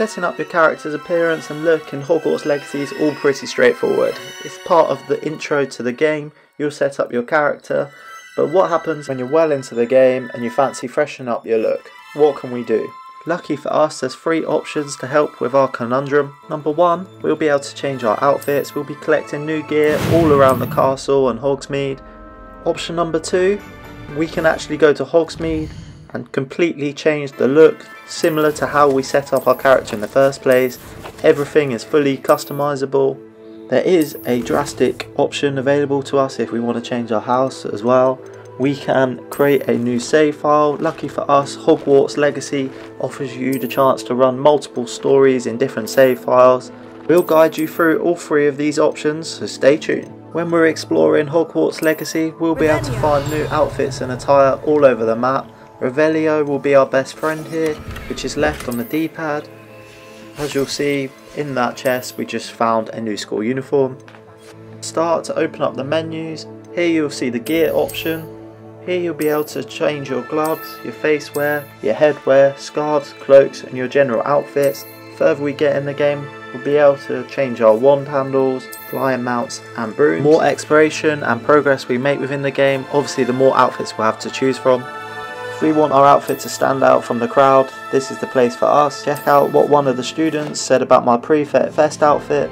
Setting up your character's appearance and look in Hogwarts Legacy is all pretty straightforward. It's part of the intro to the game. You'll set up your character, but what happens when you're well into the game and you fancy freshening up your look? What can we do? Lucky for us, there's three options to help with our conundrum. Number one, we'll be able to change our outfits. We'll be collecting new gear all around the castle and Hogsmeade. Option number two, we can actually go to Hogsmeade and completely change the look, similar to how we set up our character in the first place. Everything is fully customizable. There is a drastic option available to us if we want to change our house as well. We can create a new save file. Lucky for us, Hogwarts Legacy offers you the chance to run multiple stories in different save files. We'll guide you through all three of these options, so stay tuned. When we're exploring Hogwarts Legacy, we'll be able to find new outfits and attire all over the map. Revelio will be our best friend here, which is left on the D-pad. As you'll see, in that chest we just found a new school uniform. Start to open up the menus. Here you'll see the gear option. Here you'll be able to change your gloves, your face wear, your headwear, scarves, cloaks and your general outfits. The further we get in the game, we'll be able to change our wand handles, flying mounts and brooms. The more exploration and progress we make within the game, obviously the more outfits we'll have to choose from. If we want our outfit to stand out from the crowd, this is the place for us. Check out what one of the students said about my Prefect Fest outfit.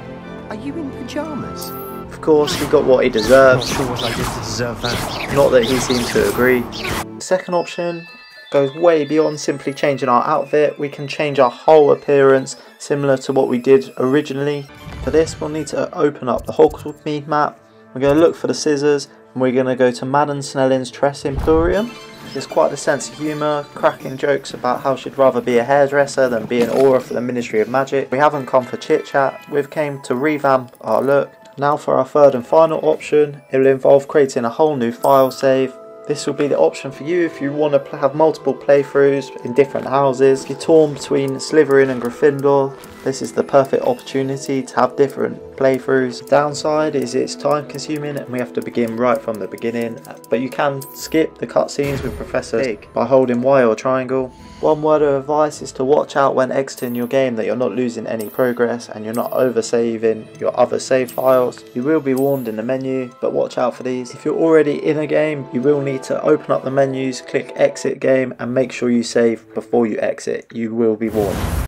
Are you in pyjamas? Of course, he got what he deserved. Not sure what I did to deserve that. Not that he seemed to agree. The second option goes way beyond simply changing our outfit. We can change our whole appearance, similar to what we did originally. For this, we'll need to open up the Hogsmeade map. We're going to look for the scissors and we're going to go to Madam Snelling's Tress Emporium. There's quite a sense of humour, cracking jokes about how she'd rather be a hairdresser than be an aura for the Ministry of Magic. We haven't come for chit chat, we've came to revamp our look. Now for our third and final option, it will involve creating a whole new file save. This will be the option for you if you want to have multiple playthroughs in different houses. If you're torn between Slytherin and Gryffindor, this is the perfect opportunity to have different playthroughs. The downside is it's time consuming and we have to begin right from the beginning, but you can skip the cutscenes with Professor Fig by holding Y or triangle. One word of advice is to watch out when exiting your game that you're not losing any progress and you're not oversaving your other save files. You will be warned in the menu, but watch out for these. If you're already in a game, you will need to open up the menus, click exit game and make sure you save before you exit. You will be warned.